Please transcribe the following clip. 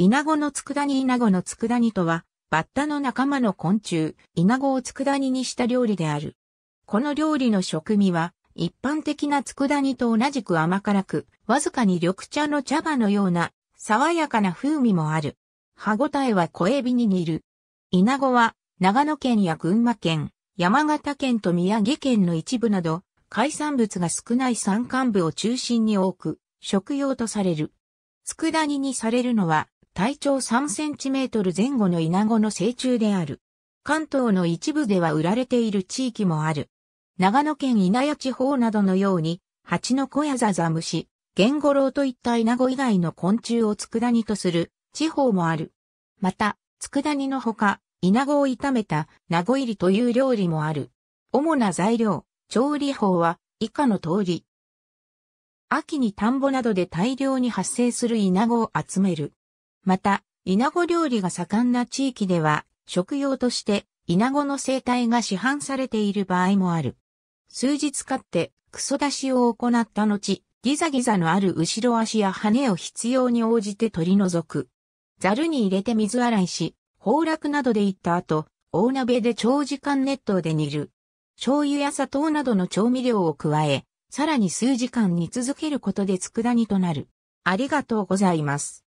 稲子の佃煮。稲子の佃煮とは、バッタの仲間の昆虫、稲子を佃煮にした料理である。この料理の食味は、一般的な佃煮と同じく甘辛く、わずかに緑茶の茶葉のような、爽やかな風味もある。歯ごたえは小エビに似る。稲子は、長野県や群馬県、山形県と宮城県の一部など、海産物が少ない山間部を中心に多く、食用とされる。佃煮にされるのは、体長3センチメートル前後の稲子の成虫である。関東の一部では売られている地域もある。長野県稲谷地方などのように、ハチノコやザザムシ、ゲンゴロウといった稲子以外の昆虫を佃煮とする地方もある。また、佃煮のほか、稲子を炒めた名子入りという料理もある。主な材料、調理法は以下の通り。秋に田んぼなどで大量に発生する稲子を集める。また、稲子料理が盛んな地域では、食用として、稲子の生態が市販されている場合もある。数日飼って、クソ出しを行った後、ギザギザのある後ろ足や羽を必要に応じて取り除く。ザルに入れて水洗いし、崩落などでいった後、大鍋で長時間熱湯で煮る。醤油や砂糖などの調味料を加え、さらに数時間煮続けることで佃煮となる。ありがとうございます。